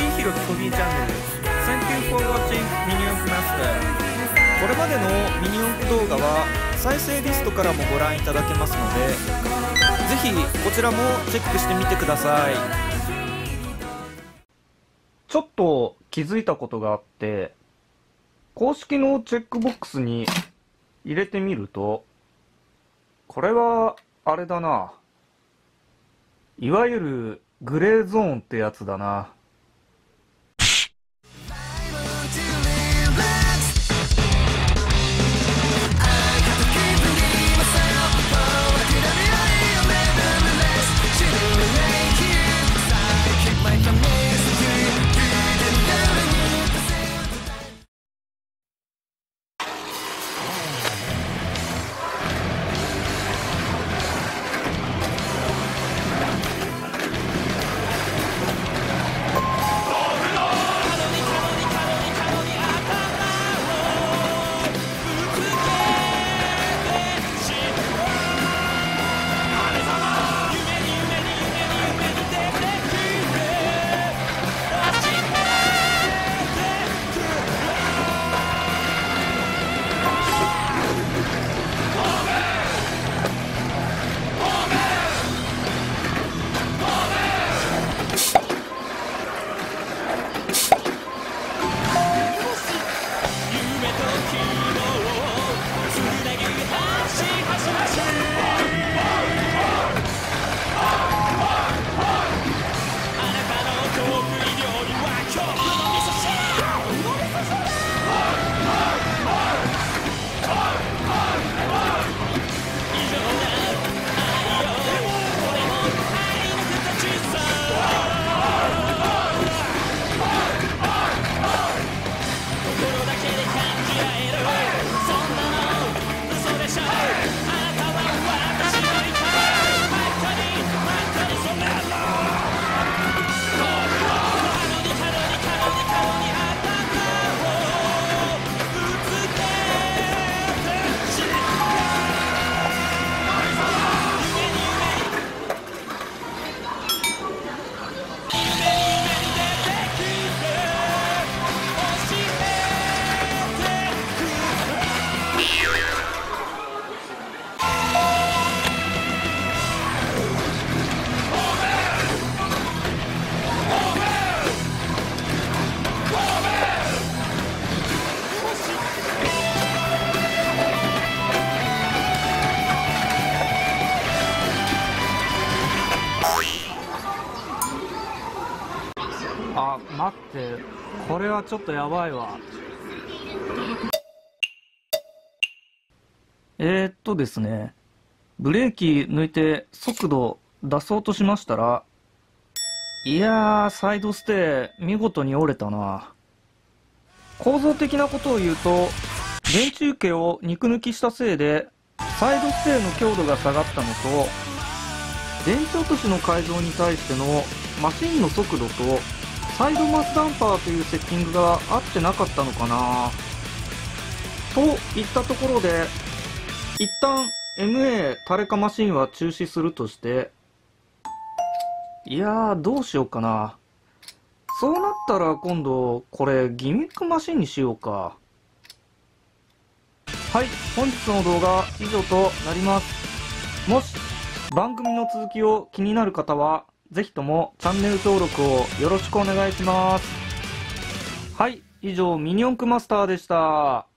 ひいひろきこびーチャンネル。Thank you for watching ミニ四駆マスター。これまでのミニ四駆動画は再生リストからもご覧いただけますので、ぜひこちらもチェックしてみてください。ちょっと気づいたことがあって、公式のチェックボックスに入れてみると、これはあれだな。いわゆるグレーゾーンってやつだな。あ、待って、これはちょっとやばいわ。ですね、ブレーキ抜いて速度出そうとしましたら、いやー、サイドステー見事に折れたな。構造的なことを言うと、電池受けを肉抜きしたせいでサイドステーの強度が下がったのと、電池落としの改造に対してのマシンの速度とサイドマスダンパーというセッティングが合ってなかったのかなといったところで、一旦 MA タレカマシンは中止するとして、いやー、どうしようかな。そうなったら今度これギミックマシンにしようか。はい、本日の動画以上となります。もし番組の続きを気になる方はぜひともチャンネル登録をよろしくお願いします。はい、以上ミニ四駆マスターでした。